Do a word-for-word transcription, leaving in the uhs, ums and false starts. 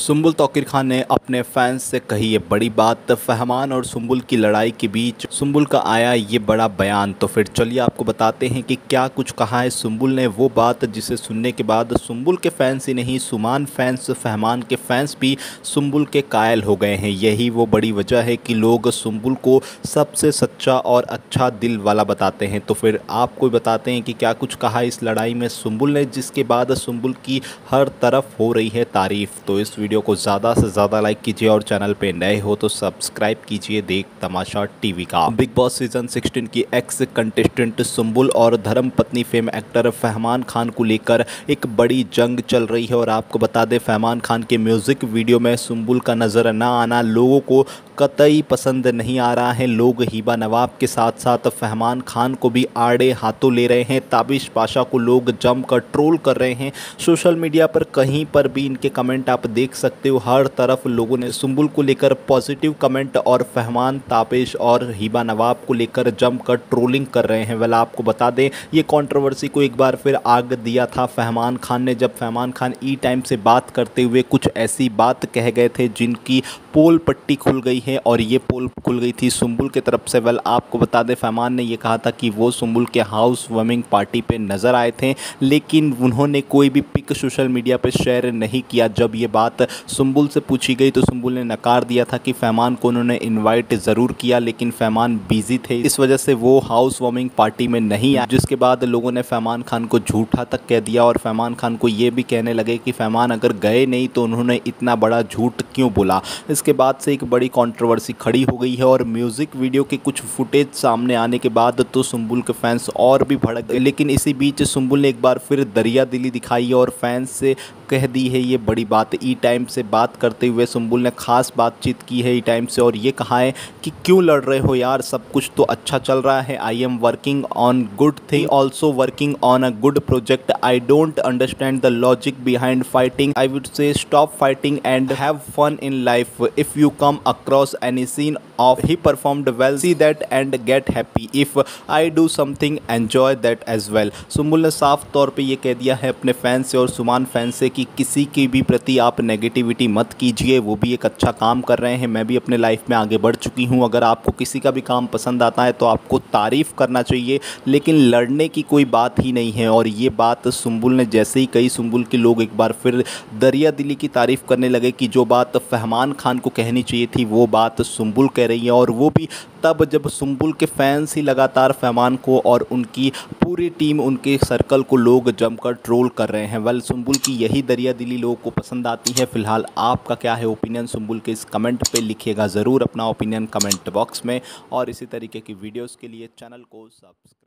सुम्बुल तौकीर खान ने अपने फैंस से कही ये बड़ी बात। फहमान और सुम्बुल की लड़ाई के बीच सुम्बुल का आया ये बड़ा बयान। तो फिर चलिए आपको बताते हैं कि क्या कुछ कहा है सुम्बुल ने, वो बात जिसे सुनने के बाद सुम्बुल के फैंस ही नहीं सुमान फैंस, फहमान के फैंस भी सुम्बुल के कायल हो गए हैं। यही वो बड़ी वजह है कि लोग सुम्बुल को सबसे सच्चा और अच्छा दिल वाला बताते हैं। तो फिर आपको बताते हैं कि क्या कुछ कहा इस लड़ाई में सुम्बुल ने, जिसके बाद सुम्बुल की हर तरफ हो रही है तारीफ़। तो इस वीडियो को ज़्यादा से ज़्यादा लाइक कीजिए और चैनल पे नए हो तो सब्सक्राइब कीजिए। देख तमाशा टीवी का बिग बॉस सीजन सिक्सटीन की एक्स कंटेस्टेंट सुम्बुल और धर्मपत्नी फेम एक्टर फहमान खान को लेकर एक बड़ी जंग चल रही है। और आपको बता दें, फहमान खान के म्यूज़िक वीडियो में सुम्बुल का नज़र ना आना लोगों को कतई पसंद नहीं आ रहा है। लोग हीबा नवाब के साथ साथ फहमान खान को भी आड़े हाथों ले रहे हैं। तापिश पाशा को लोग जमकर ट्रोल कर रहे हैं। सोशल मीडिया पर कहीं पर भी इनके कमेंट आप देख सकते हो। हर तरफ लोगों ने सुम्बुल को लेकर पॉजिटिव कमेंट और फहमान, तापिश और हीबा नवाब को लेकर जमकर ट्रोलिंग कर रहे हैं। वेल, आपको बता दें ये कॉन्ट्रोवर्सी को एक बार फिर आग दिया था फहमान खान ने, जब फहमान खान ई टाइम से बात करते हुए कुछ ऐसी बात कह गए थे जिनकी पोल पट्टी खुल गई है। और ये पोल खुल गई थी सुम्बुल की तरफ से। वेल, आपको बता दें फहमान ने यह कहा था कि वो सुम्बुल के हाउस वार्मिंग पार्टी पे नज़र आए थे, लेकिन उन्होंने कोई भी पिक सोशल मीडिया पे शेयर नहीं किया। जब ये बात सुम्बुल से पूछी गई तो सुम्बुल ने नकार दिया था कि फहमान को उन्होंने इन्वाइट ज़रूर किया, लेकिन फहमान बिजी थे, इस वजह से वो हाउस वार्मिंग पार्टी में नहीं आए। जिसके बाद लोगों ने फहमान खान को झूठा तक कह दिया और फहमान खान को ये भी कहने लगे कि फहमान अगर गए नहीं तो उन्होंने इतना बड़ा झूठ क्यों बोला। इसके बाद से एक बड़ी कंट्रोवर्सी खड़ी हो गई है। और म्यूज़िक वीडियो के कुछ फुटेज सामने आने के बाद तो सुम्बुल के फैंस और भी भड़क गए। लेकिन इसी बीच सुम्बुल ने एक बार फिर दरिया दिली दिखाई और फैंस से कह दी है ये बड़ी बात। ई टाइम से बात करते हुए सुम्बुल ने खास बातचीत की है ई टाइम से और ये कहा है कि क्यों लड़ रहे हो यार, सब कुछ तो अच्छा चल रहा है। I am working on good thing, also working on a good project. I don't understand the logic behind fighting. I would say stop fighting and have fun in life. If you come across any scene of he performed well, see that and get happy. If I do something, enjoy that as well. Sumbul ने साफ तौर पे ये कह दिया है अपने fans से और सुमान फैंस से कि किसी के भी प्रति आप नेगेटिविटी मत कीजिए, वो भी एक अच्छा काम कर रहे हैं। मैं भी अपने लाइफ में आगे बढ़ चुकी हूँ। अगर आपको किसी का भी काम पसंद आता है तो आपको तारीफ़ करना चाहिए, लेकिन लड़ने की कोई बात ही नहीं है। और ये बात सुम्बुल ने जैसे ही कही, सुम्बुल के लोग एक बार फिर दरिया दिली की तारीफ़ करने लगे कि जो बात फहमान खान को कहनी चाहिए थी वो बात सुम्बुल कह रही है। और वो भी तब जब सुम्बुल के फैंस ही लगातार फहमान को और उनकी पूरी टीम, उनके सर्कल को लोग जमकर ट्रोल कर रहे हैं। वेल, सुम्बुल की यही दरिया दिली लोगों को पसंद आती है। फिलहाल आपका क्या है ओपिनियन सुम्बुल के इस कमेंट पे, लिखिएगा ज़रूर अपना ओपिनियन कमेंट बॉक्स में। और इसी तरीके की वीडियोज़ के लिए चैनल को सब्सक्राइब